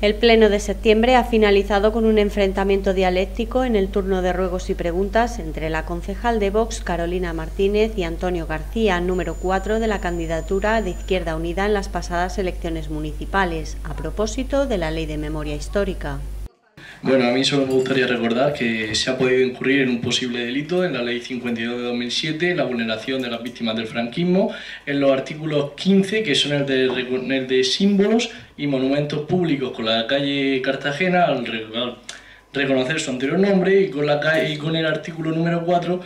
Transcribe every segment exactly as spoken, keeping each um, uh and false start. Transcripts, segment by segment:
El Pleno de septiembre ha finalizado con un enfrentamiento dialéctico en el turno de ruegos y preguntas entre la concejal de Vox, Carolina Martínez, y Antonio García, número cuatro de la candidatura de Izquierda Unida en las pasadas elecciones municipales, a propósito de la Ley de Memoria Histórica. Bueno, a mí solo me gustaría recordar que se ha podido incurrir en un posible delito en la Ley cincuenta y dos de dos mil siete, la vulneración de las víctimas del franquismo, en los artículos quince, que son el de, el de símbolos y monumentos públicos, con la calle Cartagena, al, al reconocer su anterior nombre, y con, la calle, y con el artículo número cuatro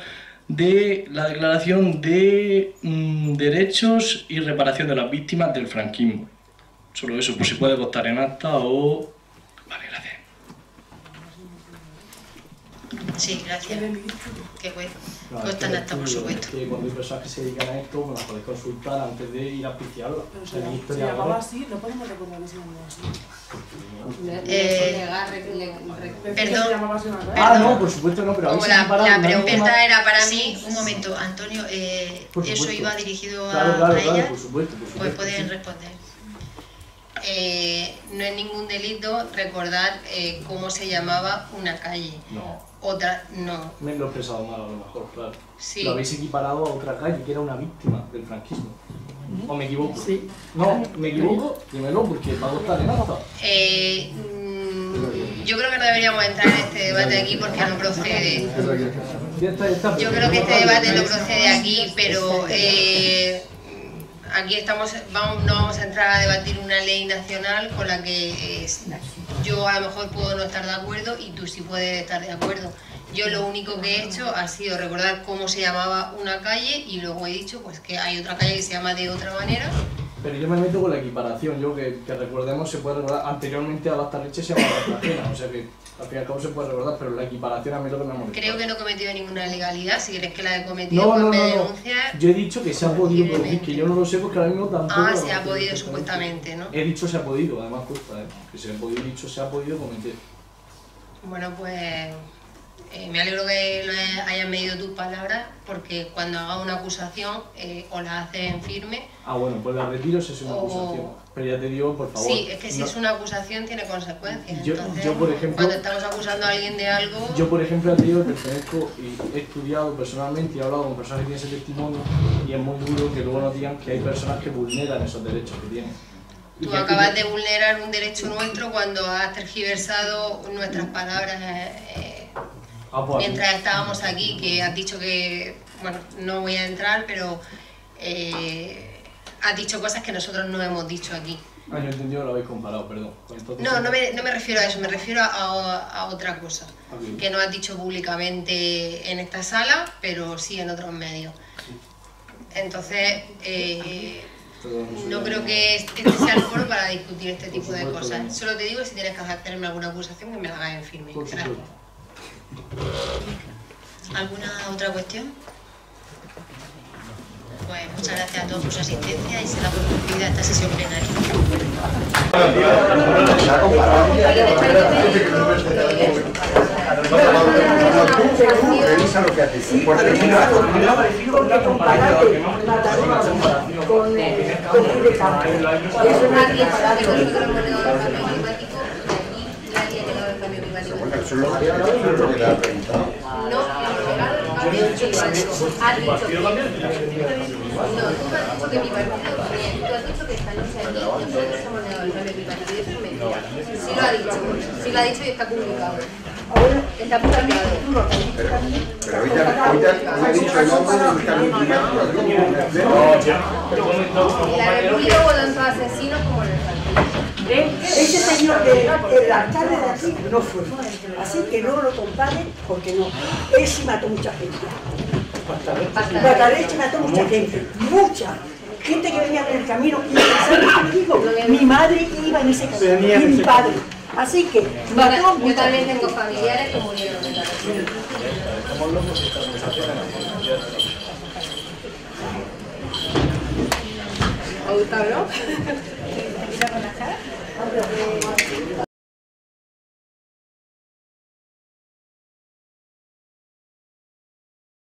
de la Declaración de mm, Derechos y Reparación de las Víctimas del Franquismo. Solo eso, pues se puede constar en acta o... Vale, gracias. Sí, gracias. Qué bueno. Claro, Costa en acta, por supuesto. Que cuando hay personas que se dedican a esto, me las podéis consultar antes de ir a auspiciarla. Pero si la, si la llamaba así, no podemos recordarle si la llamaba así. Eh, perdón, perdón. Ah, no, por supuesto no, pero a mí la, la pregunta era para mí, un momento, Antonio, eh, eso iba dirigido a, claro, claro, a ella, claro, por supuesto, por supuesto, pues pueden responder. Eh, no es ningún delito recordar eh, cómo se llamaba una calle. No. Otra, no. Me lo he expresado mal a lo mejor, claro. Sí. Lo habéis equiparado a otra calle, que era una víctima del franquismo. ¿O me equivoco? Sí. No, me equivoco, dímelo, porque va a costar en alta. Eh, mmm, yo creo que no deberíamos entrar en este debate aquí porque no procede. Yo creo que este debate no procede aquí, pero... Eh, Aquí estamos, vamos, no vamos a entrar a debatir una ley nacional con la que eh, yo a lo mejor puedo no estar de acuerdo y tú sí puedes estar de acuerdo. Yo lo único que he hecho ha sido recordar cómo se llamaba una calle y luego he dicho pues que hay otra calle que se llama de otra manera. Pero yo me meto con la equiparación, yo que, que recordemos, se puede recordar, anteriormente a la Tarleche se llamaba Cartagena, o sea que al fin y al cabo se puede recordar, pero la equiparación a mí lo que me molesta. Creo que no he cometido ninguna ilegalidad, si crees que la he cometido, no, pues no, me no, denuncias. Yo he dicho que se ha podido, pero que yo no lo sé porque ahora mismo tampoco... Ah, se ha podido supuestamente, ¿no? He dicho se ha podido, además cuesta, ¿eh? Que se ha podido, dicho se ha podido cometer. Bueno, pues... Eh, me alegro que lo hayan medido tus palabras, porque cuando haga una acusación eh, o la haces en firme... Ah, bueno, pues la retiro si es una o... acusación. Pero ya te digo, por favor... Sí, es que si no... es una acusación tiene consecuencias. Yo, entonces, yo, por ejemplo, cuando estamos acusando a alguien de algo... Yo, por ejemplo, te digo que pertenezco y he estudiado personalmente y he hablado con personas que tienen ese testimonio y es muy duro que luego nos digan que hay personas que vulneran esos derechos que tienen. Tú acabas de vulnerar un derecho nuestro cuando has tergiversado nuestras palabras... Eh, mientras estábamos aquí, que has dicho que, bueno, no voy a entrar, pero eh, has dicho cosas que nosotros no hemos dicho aquí. Ah, yo he entendido, lo habéis comparado, perdón. No, no me, no me refiero a eso, me refiero a, a otra cosa, okay, que no has dicho públicamente en esta sala, pero sí en otros medios. Entonces, eh, no creo que este sea el foro para discutir este tipo de cosas. Solo te digo que si tienes que hacerme alguna acusación, que me la hagas en firme. Gracias. ¿Alguna otra cuestión? Pues muchas gracias a todos por su asistencia y se da por concluida esta sesión plenaria. No, ha dicho que mi partido tú has dicho que está en nosotros hemos negado el nombre de mi partido, eso es mentira. Sí lo ha dicho, sí lo ha dicho y está publicado. Está publicado. Pero ahorita he dicho el nombre del cambio climático. La República volando a asesinos como el partido. Ese señor del de, alcalde de aquí no fue, así que no lo comparen porque no, él sí mató mucha gente, Pataleche mató mucha gente, mucha gente que venía en el camino, y ¿sabes qué me dijo? Mi madre iba en ese camino, y mi padre, así que mató mucha. Yo también tengo familiares que murieron en la región. ¿Os gusta, no? ¿Con las caras?